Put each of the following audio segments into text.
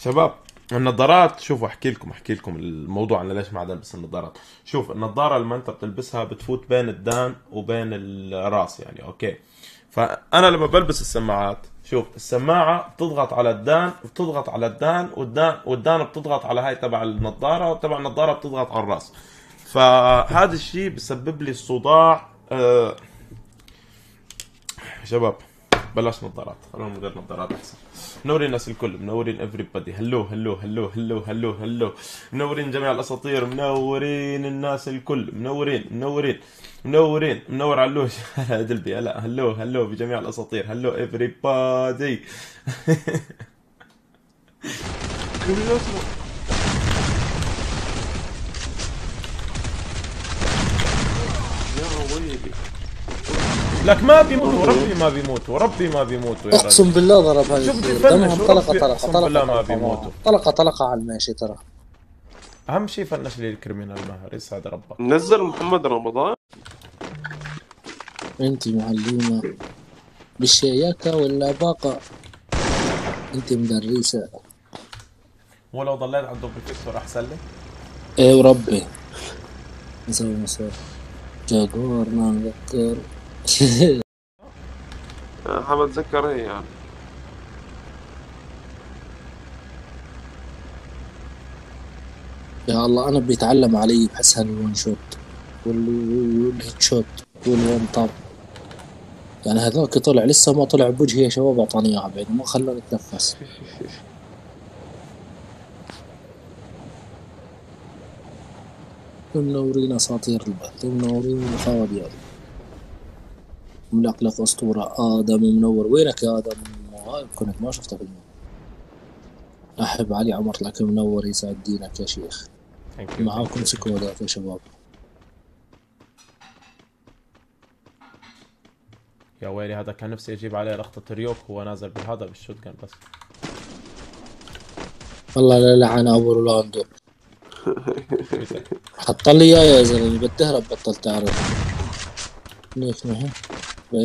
شباب النظارات، شوفوا احكي لكم الموضوع انا ليش ما عاد البس النظارات. شوف النظاره لما انت بتلبسها بتفوت بين الدان وبين الراس يعني، اوكي. فانا لما بلبس السماعات، شوف السماعه بتضغط على الدان وبتضغط على الدان والدان بتضغط على هاي تبع النظاره، وتبع النظاره بتضغط على الراس. فهذا الشيء بسبب لي الصداع. شباب بلاش نظارات، خلونا من غير نظارات احسن. منورين الناس الكل، منورين everybody. هلو هلو هلو هلو هلو هلو، منورين جميع الاساطير، منورين الناس الكل، منورين منورين منورين. منور علوش دلبي، هلا هلو هلو بجميع الاساطير، هلو everybody. يا ويلي لك ما بيموتوا، وربي ما بيموتوا، وربي ما بيموتوا. اقسم بالله ضرب هذا دمهم طلقه ما بيموتوا، طلقه على الماشي. ترى اهم شيء فنش لي الكريمينال ماهر، يسعد ربك. نزل محمد رمضان انت معلمه بالشياكه ولا باقه، انت مدرسه. ولو ضليت على الدبل كسر احسن لك. ايه وربي نسوي مسار جاكور ما نذكر. حابب اتذكر ايه يعني. يا الله انا بيتعلم علي، بحسها الون شوت والهيت شوت والون طاب يعني. هذاك طلع لسه ما طلع بوجهي يا شباب، اعطاني اياها بعد ما خلاني اتنفس. منورين اساطير البث، منورين الخوال يا رب. ملقلق اسطوره ادم منور، وينك يا ادم؟ غايب كنت ما شفته بالموضوع. احب علي عمر لك منور، يسعد دينك يا شيخ. معاكم سكولات يا شباب. يا ويلي هذا كان نفسي اجيب عليه لقطه ريوك هو نازل بهذا بالشوتجن، بس والله لا لعن ابو رولاندو. حط لي اياه يا زلمه، بتهرب بطل تعرف. ليش ما هي؟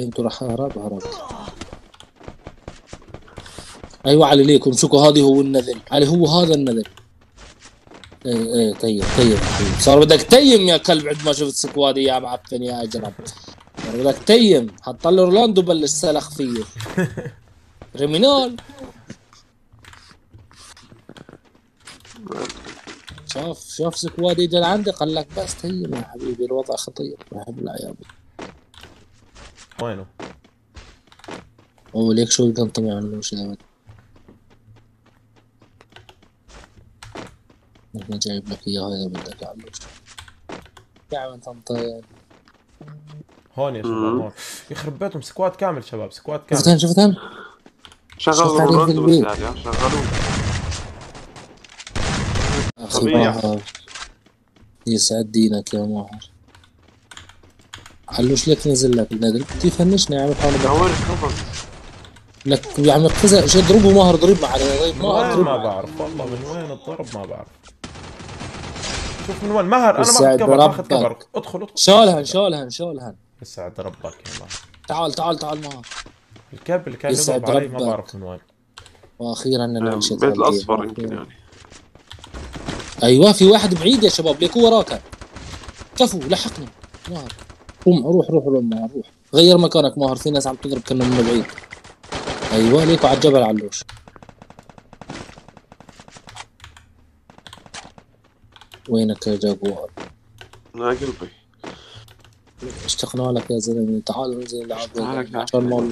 انتوا راح هرب. ايوه علي ليكم، امسكوا هذه. هو النذل علي، هو هذا النذل. ايه تيم صار بدك تيم يا كلب. عد ما شفت سكوادي يا معفن يا اجرب، صار بدك تيم. حط له رولاندو بلش سلخ فيه ريمينال. شاف سكوادي اجى لعندي قال لك بس تيم يا حبيبي. الوضع خطير يا حبيبي، العيال وينه؟ ليك شو كان طلع عنه شيء. انا جايب لك اياه، هذا بدك عنه دعوة تنطير هون يا شباب. هون يخرب بيتهم سكواد كامل، شباب سكواد كامل. شفتهم؟ شغلوا الراديو بس يعني، شغلوه اخي ماهر يسعد دينك يا ماهر. علوش ليك نزل لك النادل، بدي يفنشني يا عم حامد. نورت خبر لك يا عم اقفزها. شو اضربه ماهر، ضرب مع ماهر. ما بعرف والله من وين الضرب، ما بعرف. شوف من وين ماهر، انا ماخذ كبر، ماخذ كبر. ادخل شالهن. يسعد ربك يا ماهر. تعال ماهر. الكابل كان يضرب علي، ما بعرف من وين. واخيرا انا مشيت البيت الاصفر يمكن يعني. ايوه في واحد بعيد يا شباب، ليك هو وراك. كفو لحقني ماهر. روح ماهر، روح غير مكانك ماهر. في ناس عم تضرب كنا من بعيد. ايوه ليكوا على الجبل علوش. وينك يا جاكوار؟ يا قلبي اشتقنا لك يا زلمه، تعال انزل نلعب.